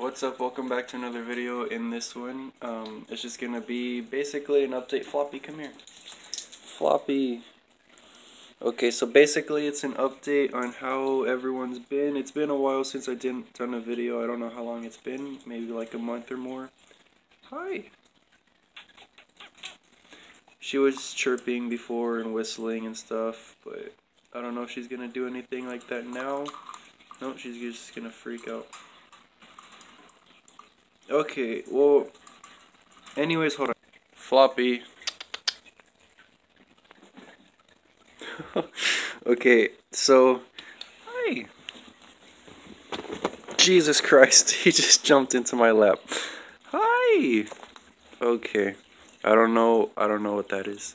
What's up, welcome back to another video. In this one, it's just gonna be basically an update. Floppy, come here. Floppy. Okay, so basically it's an update on how everyone's been. It's been a while since I done a video. I don't know how long it's been, maybe like a month or more. Hi. She was chirping before and whistling and stuff, but I don't know if she's gonna do anything like that now. No, she's just gonna freak out. Okay, well, anyways, hold on. Floppy. Okay, so, hi. Jesus Christ, he just jumped into my lap. Hi. Okay, I don't know what that is.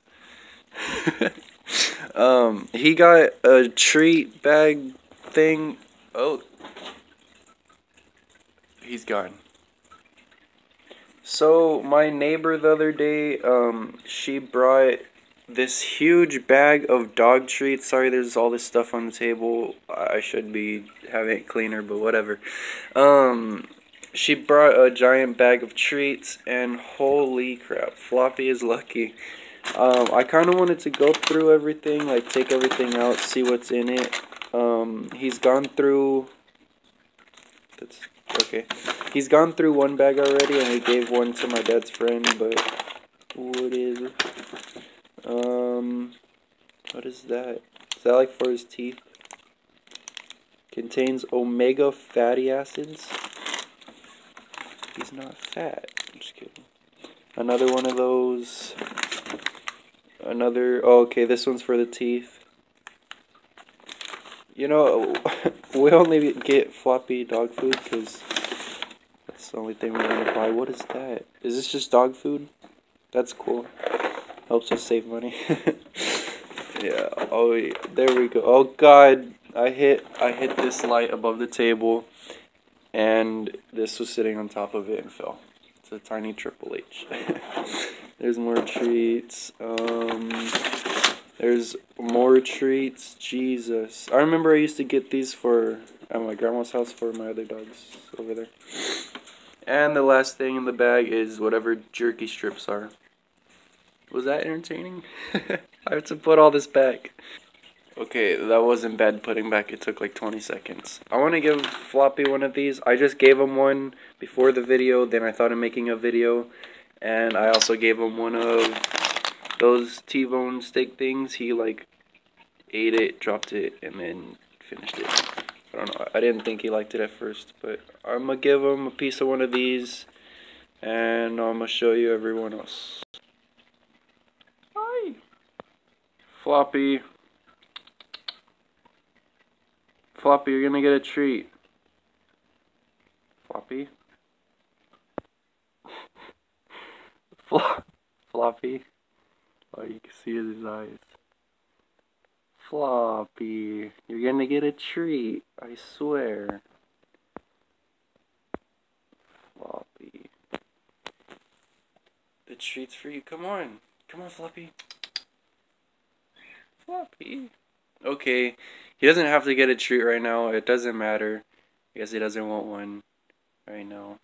He got a treat bag thing. Oh, he's gone. So my neighbor the other day, she brought this huge bag of dog treats. Sorry, there's all this stuff on the table. I should be having it cleaner, but whatever. She brought a giant bag of treats, and holy crap, Floppy is lucky. I kind of wanted to go through everything, like take everything out, see what's in it. He's gone through... That's... Okay, he's gone through one bag already, and he gave one to my dad's friend, but what is it? What is that? Is that like for his teeth? Contains omega fatty acids. He's not fat. I'm just kidding. Another one of those. Another. Oh, okay, this one's for the teeth. You know, we only get Floppy dog food because that's the only thing we're going to buy. What is that? Is this just dog food? That's cool. Helps us save money. Yeah. Oh, yeah. There we go. Oh, God. I hit this light above the table, and this was sitting on top of it and fell. It's a tiny Triple H. There's more treats. There's more treats. Jesus. I remember I used to get these for at my grandma's house for my other dogs over there. And the last thing in the bag is whatever jerky strips are. Was that entertaining? I have to put all this back. Okay, that wasn't bad putting back. It took like 20 seconds. I want to give Floppy one of these. I just gave him one before the video. Then I thought of making a video. And I also gave him one of... those T-bone steak things. He like ate it, dropped it, and then finished it. I don't know, I didn't think he liked it at first, but I'm gonna give him a piece of one of these, and I'm gonna show you everyone else. Hi! Floppy. Floppy, you're gonna get a treat. Floppy. Floppy. Oh, you can see his eyes. Floppy, you're gonna get a treat, I swear. Floppy. The treat's for you. Come on. Come on, Floppy. Floppy. Okay, he doesn't have to get a treat right now. It doesn't matter. I guess he doesn't want one right now.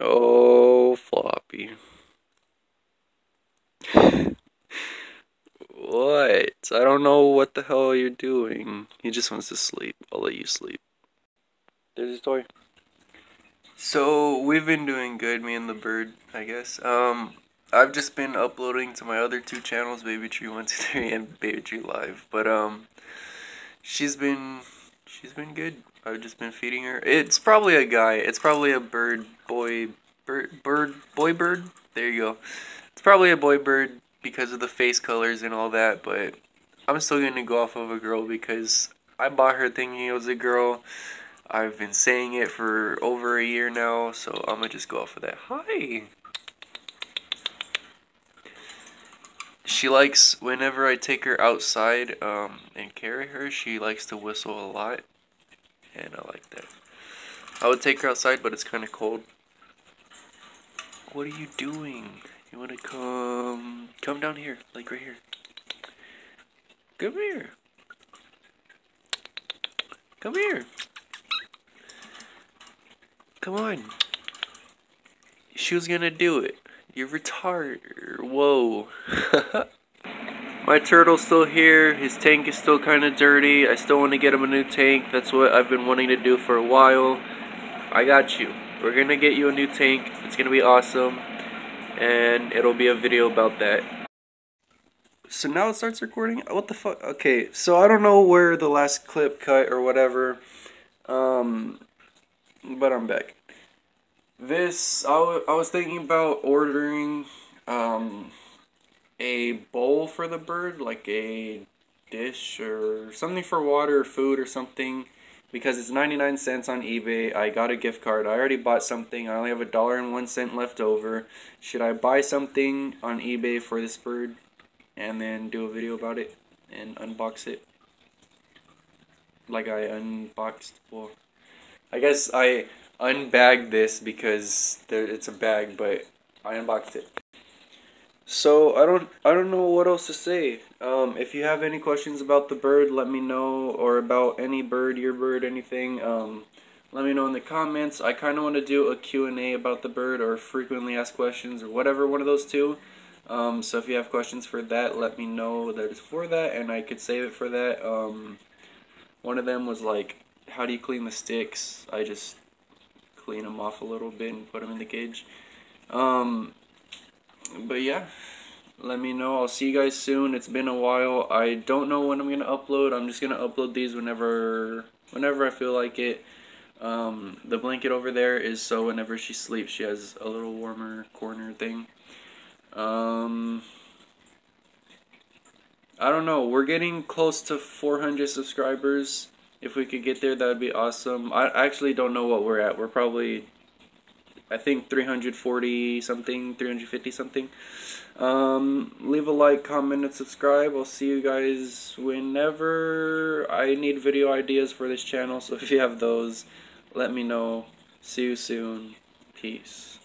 Oh, Floppy. What? I don't know what the hell you're doing. He just wants to sleep. I'll let you sleep. There's his toy. So, we've been doing good, me and the bird, I guess. I've just been uploading to my other two channels, BabyTree123 and BabyTree Live. But, she's been good. I've just been feeding her. It's probably a guy. It's probably a boy bird. There you go. It's probably a boy bird because of the face colors and all that, but I'm still going to go off of a girl because I bought her thinking it was a girl. I've been saying it for over a year now, so I'm going to just go off of that. Hi! She likes, whenever I take her outside and carry her, she likes to whistle a lot, and I like that. I would take her outside, but it's kind of cold. What are you doing? You want to come down here, like right here. Come here. Come here. Come on. She was gonna do it. You're retarded. Whoa. My turtle's still here. His tank is still kind of dirty. I still want to get him a new tank. That's what I've been wanting to do for a while. I got you. We're gonna get you a new tank. It's gonna be awesome. And it'll be a video about that. So now it starts recording? What the fuck? Okay, so I don't know where the last clip cut or whatever. But I'm back. I was thinking about ordering a bowl for the bird, like a dish or something for water or food or something, because it's 99 cents on eBay. I got a gift card. I already bought something. I only have $1.01 left over. Should I buy something on eBay for this bird and then do a video about it and unbox it like I unboxed? Well, I guess I unbagged this because it's a bag, but I unboxed it. So I don't know what else to say. If you have any questions about the bird, let me know, or about any bird, your bird, anything. Let me know in the comments. I kind of want to do a Q&A about the bird, or frequently asked questions, or whatever, one of those two. So if you have questions for that, let me know that it's for that, and I could save it for that. One of them was like, how do you clean the sticks? I just clean them off a little bit and put them in the cage. But yeah, let me know. I'll see you guys soon. It's been a while. I don't know when I'm going to upload. I'm just going to upload these whenever I feel like it. The blanket over there is so whenever she sleeps, she has a little warmer corner thing. I don't know. We're getting close to 400 subscribers. If we could get there, that would be awesome. I actually don't know what we're at. We're probably, I think, 340 something, 350 something. Leave a like, comment, and subscribe. I'll see you guys whenever. I need video ideas for this channel, so if you have those, let me know. See you soon. Peace.